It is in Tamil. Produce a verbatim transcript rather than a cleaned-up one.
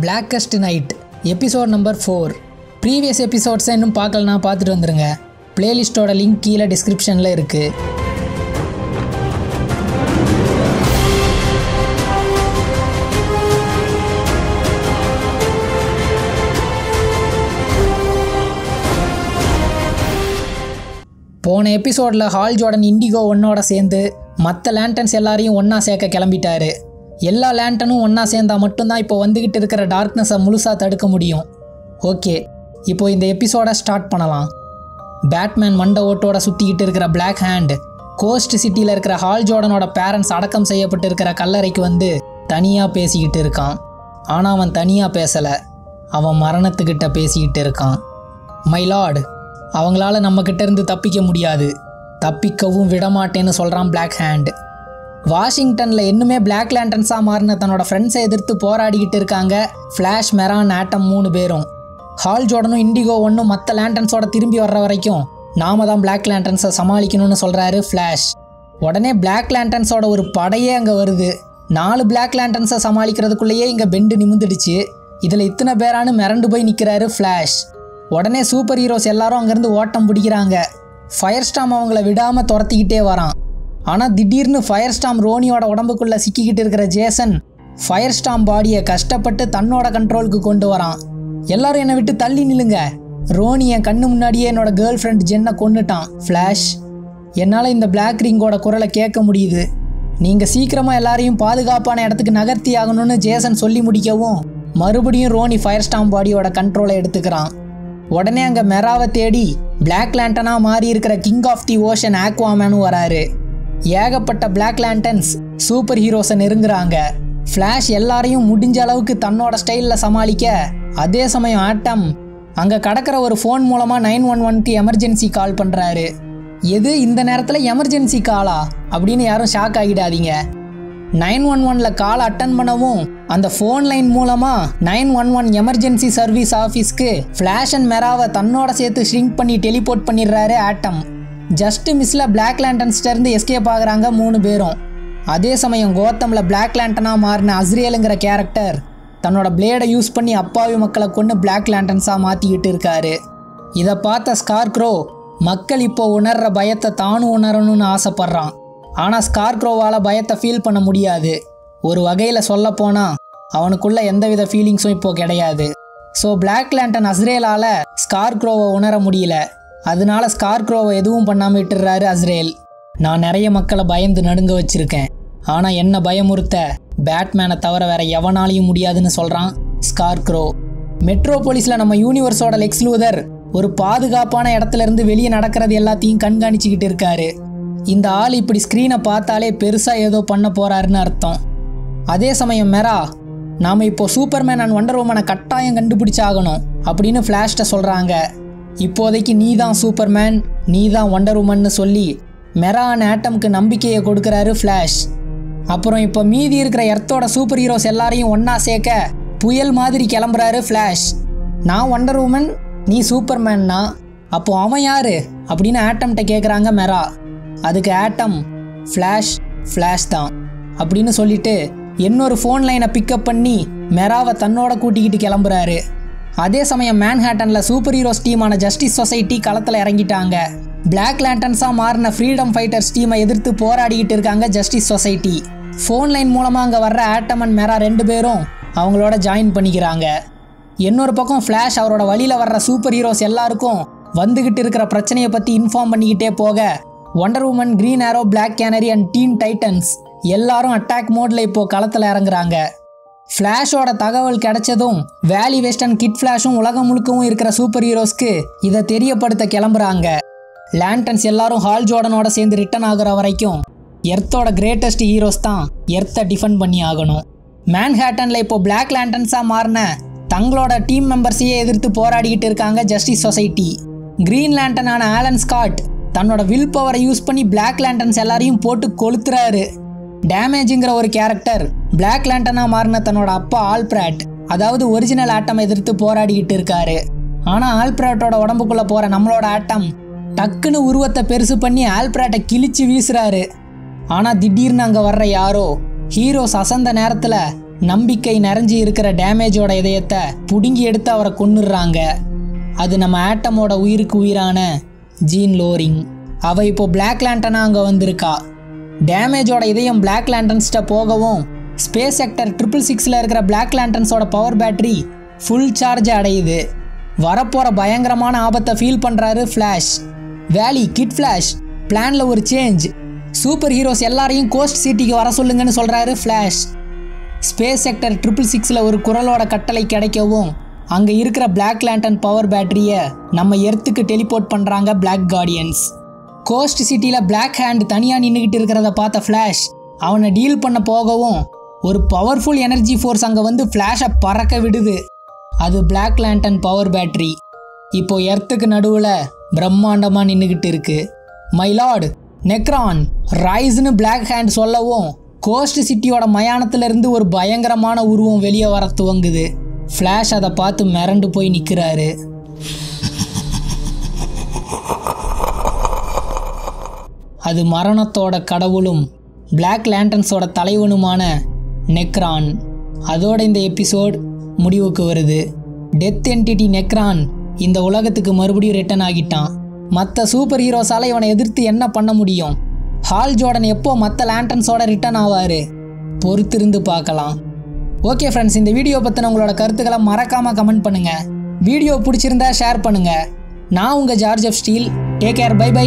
Blackest Night episode number four. Previous episodes இன்னும் பார்க்கலனா பார்த்துட்டு வந்துருங்க. பிளேலிஸ்டோட லிங்க் கீழே டிஸ்கிரிப்ஷன்ல இருக்கு. போன எபிசோடில் ஹால் ஜோர்டன் இண்டிகோ ஒன்னோட சேர்ந்து மற்ற லேண்டன்ஸ் எல்லாரையும் ஒன்றா சேர்க்க கிளம்பிட்டாரு. எல்லா லேண்டனும் ஒன்றா சேர்ந்தால் மட்டும்தான் இப்போ வந்துக்கிட்டு இருக்கிற டார்க்னஸை முழுசாக தடுக்க முடியும். ஓகே, இப்போது இந்த எபிசோடை ஸ்டார்ட் பண்ணலாம். பேட்மேன் மண்ட ஓட்டோட சுற்றிக்கிட்டு இருக்கிற பிளாக் ஹேண்ட் கோஸ்ட் சிட்டியில் இருக்கிற ஹால் ஜோர்டனோட பேரண்ட்ஸ் அடக்கம் செய்யப்பட்டு இருக்கிற கல்லறைக்கு வந்து தனியாக பேசிக்கிட்டு இருக்கான். ஆனால் அவன் தனியாக பேசலை, அவன் மரணத்துக்கிட்ட பேசிக்கிட்டு இருக்கான். மை லார்ட், அவங்களால நம்மக்கிட்டேருந்து தப்பிக்க முடியாது, தப்பிக்கவும் விடமாட்டேன்னு சொல்கிறான் பிளாக் ஹேண்ட். வாஷிங்டனில் இன்னுமே பிளாக் லேண்டன்ஸாக மாறின தன்னோட ஃப்ரெண்ட்ஸை எதிர்த்து போராடிக்கிட்டு இருக்காங்க ஃப்ளாஷ், மெரான், ஆட்டம் மூணு பேரும். ஹால் ஜோர்டனும் இண்டிகோ ஒன்றும் மற்ற லேண்டன்ஸோட திரும்பி வர்ற வரைக்கும் நாம தான் பிளாக் லேண்டன்ஸை சமாளிக்கணும்னு சொல்கிறாரு ஃப்ளாஷ். உடனே பிளாக் லேண்டன்ஸோட ஒரு படையே அங்கே வருது. நாலு பிளாக் லேண்டன்ஸை சமாளிக்கிறதுக்குள்ளேயே இங்கே பெண்டு நிமிந்துடுச்சு. இதில் இத்தனை பேரானு மிரண்டு போய் நிற்கிறாரு ஃப்ளாஷ். உடனே சூப்பர் ஹீரோஸ் எல்லாரும் அங்கேருந்து ஓட்டம் பிடிக்கிறாங்க. ஃபயர்ஸ்டாம் அவங்கள விடாமல் துரத்திக்கிட்டே வரான். ஆனால் திடீர்னு ஃபயர்ஸ்டாம் ரோனியோட உடம்புக்குள்ளே சிக்கிக்கிட்டு இருக்கிற ஜேசன் ஃபயர்ஸ்டாம் பாடியை கஷ்டப்பட்டு தன்னோட கண்ட்ரோலுக்கு கொண்டு வரான். எல்லாரும் என்னை விட்டு தள்ளி நில்லுங்க, ரோனி என் கண்ணு முன்னாடியே என்னோட கேர்ள் ஃப்ரெண்ட் ஜென்னை கொண்டுட்டான். ஃப்ளாஷ், என்னால் இந்த பிளாக் ரிங்கோட குரலை கேட்க முடியுது, நீங்கள் சீக்கிரமாக எல்லாரையும் பாதுகாப்பான இடத்துக்கு நகர்த்தி ஆகணும்னு ஜேசன் சொல்லி முடிக்கவும் மறுபடியும் ரோனி ஃபயர்ஸ்டாம் பாடியோட கண்ட்ரோலை எடுத்துக்கிறான். உடனே அங்கே மெராவை தேடி பிளாக் லேண்டனாக மாறி இருக்கிற கிங் ஆஃப் தி ஓஷன் ஆக்வாமேனும் வராரு. ஏகப்பட்ட பிளாக் லேண்டன்ஸ் சூப்பர் ஹீரோஸை நெருங்குறாங்க. ஃப்ளாஷ் எல்லாரையும் முடிஞ்ச அளவுக்கு தன்னோட ஸ்டைலில் சமாளிக்க, அதே சமயம் ஆட்டம் அங்கே கடக்கிற ஒரு ஃபோன் மூலமாக நைன் ஒன் ஒன்க்கு எமர்ஜென்சி கால் பண்ணுறாரு. எது இந்த நேரத்தில் எமர்ஜென்சி காலா அப்படின்னு யாரும் ஷாக் ஆகிடாதீங்க. நைன் ஒன் ஒனில் கால் அட்டன் பண்ணவும் அந்த ஃபோன் லைன் மூலமாக nine one one emergency service ஆஃபீஸ்க்கு ஃப்ளாஷ் அண்ட் மெராவை தன்னோட சேர்த்து ஷ்ரிங்க் பண்ணி டெலிபோர்ட் பண்ணிடுறாரு ஆட்டம். ஜஸ்ட்டு மிஸ்ஸில் பிளாக் லேண்டன்ஸ்டேருந்து எஸ்கேப் ஆகுறாங்க மூணு பேரும். அதே சமயம் கோத்தமில் பிளாக் லேண்டனாக மாறின அஸ்ரியலுங்கிற கேரக்டர் தன்னோட பிளேடை யூஸ் பண்ணி அப்பாவி மக்களை கொண்டு பிளாக் லேண்டன்ஸாக மாற்றிக்கிட்டு இருக்காரு. இதை பார்த்த ஸ்கார்க்ரோ மக்கள் இப்போ உணர்கிற பயத்தை தானும் உணரணும்னு ஆசைப்பட்றான். ஆனால் ஸ்கார்க்ரோவால் பயத்தை ஃபீல் பண்ண முடியாது. ஒரு வகையில் சொல்லப்போனால் அவனுக்குள்ளே எந்தவித ஃபீலிங்ஸும் இப்போது கிடையாது. ஸோ பிளாக் லேண்டன் அஸ்ரேலால் ஸ்கார்க்ரோவை உணர முடியல. அதனால ஸ்கார்க்ரோவை எதுவும் பண்ணாமல் விட்டுறாரு அஸ்ரேல். நான் நிறைய மக்களை பயந்து நடுங்க வச்சுருக்கேன், ஆனால் என்னை பயமுறுத்த பேட்மேனை தவிர வேறு எவனாலையும் முடியாதுன்னு சொல்கிறான் ஸ்கார்க்ரோ. மெட்ரோபோலிஸில் நம்ம யூனிவர்ஸோட லெக்ஸ் லூதர் ஒரு பாதுகாப்பான இடத்துலேருந்து வெளியே நடக்கிறது எல்லாத்தையும் கண்காணிச்சிக்கிட்டு இருக்காரு. இந்த ஆள் இப்படி ஸ்க்ரீனை பார்த்தாலே பெருசாக ஏதோ பண்ண போகிறாருன்னு அர்த்தம். அதே சமயம் மெரா, நாம் இப்போது சூப்பர்மேன் அண்ட் ஒண்டர் உமனை கட்டாயம் கண்டுபிடிச்சாகணும் அப்படின்னு ஃப்ளாஷ்ட சொல்கிறாங்க. இப்போதைக்கு நீ தான் சூப்பர்மேன், நீ தான் ஒண்டர் உமன்னு சொல்லி மெரா அண்ட் ஆட்டம்க்கு நம்பிக்கையை கொடுக்குறாரு ஃப்ளாஷ். அப்புறம் இப்போ மீதி இருக்கிற எர்த்தோட சூப்பர் ஹீரோஸ் எல்லாரையும் ஒன்றா சேர்க்க புயல் மாதிரி கிளம்புறாரு ஃப்ளாஷ். நான் ஒண்டர் உமன், நீ சூப்பர்மேன்னா அப்போது அவன் யார் அப்படின்னு ஆட்டம்கிட்ட கேட்குறாங்க மெரா. அதுக்கு ஆட்டம் ஃப்ளாஷ் ஃப்ளாஷ் தான் அப்படின்னு சொல்லிட்டு இன்னொரு ஃபோன் லைனை பிக்கப் பண்ணி மெராவை தன்னோட கூட்டிக்கிட்டு கிளம்புறாரு. அதே சமயம் மேன்ஹாட்டனில் சூப்பர் ஹீரோஸ் டீமான ஜஸ்டிஸ் சொசைட்டி களத்தில் இறங்கிட்டாங்க. பிளாக் லேண்டன்ஸாக மாறின ஃப்ரீடம் ஃபைட்டர்ஸ் டீமை எதிர்த்து போராடிக்கிட்டு இருக்காங்க ஜஸ்டிஸ் சொசைட்டி. ஃபோன் லைன் மூலமாக அங்கே வர்ற ஆட்டம் அண்ட் மெரா ரெண்டு பேரும் அவங்களோட ஜாயின் பண்ணிக்கிறாங்க. இன்னொரு பக்கம் ஃப்ளாஷ் அவரோட வழியில் வர்ற சூப்பர் ஹீரோஸ் எல்லாருக்கும் வந்துக்கிட்டு இருக்கிற பிரச்சனையை பற்றி இன்ஃபார்ம் பண்ணிக்கிட்டே போக, wonder woman, green arrow, black canary and teen titans எல்லாரும் அட்டாக் மோடில் இப்போது களத்தில் இறங்குறாங்க. ஃப்ளாஷோட தகவல் கிடைச்சதும் வேலி வெஸ்ட் அண்ட் கிட் ஃப்ளாஷும் உலகம் முழுக்கவும் இருக்கிற சூப்பர் ஹீரோஸ்க்கு இதை தெரியப்படுத்த கிளம்புறாங்க. லேண்டன்ஸ் எல்லாரும் ஹால் ஜோர்டனோட சேர்ந்து ரிட்டர்ன் ஆகிற வரைக்கும் எர்த்தோட கிரேட்டஸ்ட் ஹீரோஸ் தான் எர்த்தை டிஃபெண்ட் பண்ணி ஆகணும். மேன்ஹாட்டனில் இப்போது பிளாக் லேண்டன்ஸாக மாறின தங்களோட டீம் மெம்பர்ஸையே எதிர்த்து போராடிக்கிட்டு இருக்காங்க ஜஸ்டிஸ் சொசைட்டி. கிரீன் லேண்டனான ஆலன் ஸ்காட் தன்னோட வில் பவரை யூஸ் பண்ணி பிளாக் லேண்டன்ஸ் எல்லாரையும் போட்டு கொளுத்துறாரு. டேமேஜுங்கிற ஒரு கேரக்டர் பிளாக் லேண்டனாக மாறின தன்னோட அப்பா ஆல்பிராட், அதாவது ஒரிஜினல் ஆட்டம் எதிர்த்து போராடிக்கிட்டு இருக்காரு. ஆனால் ஆல்பிராட்டோட உடம்புக்குள்ளே போகிற நம்மளோட ஆட்டம் டக்குன்னு உருவத்தை பெருசு பண்ணி ஆல்பிராட்டை கிழிச்சு வீசுறாரு. ஆனால் திடீர்னு அங்கே வர்ற யாரோ ஹீரோஸ் அசந்த நேரத்தில் நம்பிக்கை நிறைஞ்சி இருக்கிற டேமேஜோட இதயத்தை புடுங்கி எடுத்து அவரை கொன்னுடுறாங்க. அது நம்ம ஆட்டமோட உயிருக்கு உயிரான ஜீன் லோரிங். அவள் இப்போ பிளாக் லேண்டனாக அங்கே வந்திருக்கா. டேமேஜோட இதயம் பிளாக் லேண்டன்ஸ்கிட்ட போகவும் ஸ்பேஸ் செக்டர் ட்ரிபிள் சிக்ஸில் இருக்கிற பிளாக் லேண்டன்ஸோட பவர் பேட்டரி ஃபுல் சார்ஜை அடையுது. வரப்போகிற பயங்கரமான ஆபத்தை ஃபீல் பண்ணுறாரு ஃப்ளாஷ். வேலி கிட் ஃப்ளாஷ் பிளானில் ஒரு சேஞ்ச், சூப்பர் ஹீரோஸ் எல்லாரையும் கோஸ்ட் சிட்டிக்கு வர சொல்லுங்கன்னு சொல்கிறாரு ஃப்ளாஷ். ஸ்பேஸ் செக்டர் ட்ரிபிள் சிக்ஸில் ஒரு குரலோட கட்டளை கிடைக்கவும் அங்கே இருக்கிற பிளாக் லேண்டன் பவர் பேட்டரியை நம்ம எர்த்துக்கு டெலிபோர்ட் பண்ணுறாங்க பிளாக் கார்டியன்ஸ். கோஸ்ட் சிட்டியில் பிளாக் ஹேண்ட் தனியாக நின்றுக்கிட்டு இருக்கிறத பார்த்த ஃப்ளாஷ் அவனை டீல் பண்ண போகவும் ஒரு பவர்ஃபுல் எனர்ஜி ஃபோர்ஸ் அங்கே வந்து ஃப்ளாஷை பறக்க விடுது. அது பிளாக் லேண்டன் பவர் பேட்டரி இப்போ எர்த்துக்கு நடுவில் பிரம்மாண்டமாக நின்றுக்கிட்டு இருக்குது. மை லார்டு நெக்ரான் ரைஸ்னு பிளாக் ஹேண்ட் சொல்லவும் கோஸ்ட் சிட்டியோட மயானத்திலிருந்து ஒரு பயங்கரமான உருவம் வெளியே வர துவங்குது. ஃப்ளாஷ் அதை பார்த்து மிரண்டு போய் நிற்கிறாரு. அது மரணத்தோட கடவுளும் பிளாக் லேண்டன்ஸோட தலைவனுமான நெக்ரான். அதோட இந்த எபிசோட் முடிவுக்கு வருது. டெத் என்டிட்டி நெக்ரான் இந்த உலகத்துக்கு மறுபடியும் ரிட்டர்ன் ஆகிட்டான். மற்ற சூப்பர் ஹீரோஸால் இவனை எதிர்த்து என்ன பண்ண முடியும்? ஹால் ஜோர்டன் எப்போ மற்ற லேண்டன்ஸோட ரிட்டர்ன் ஆவார்? பொறுத்திருந்து பார்க்கலாம். ஓகே ஃப்ரெண்ட்ஸ், இந்த வீடியோ பற்றின உங்களோட கருத்துக்களை மறக்காமல் கமெண்ட் பண்ணுங்கள். வீடியோ பிடிச்சிருந்தா ஷேர் பண்ணுங்கள். நான் உங்கள் George of steel. Take care, bye by.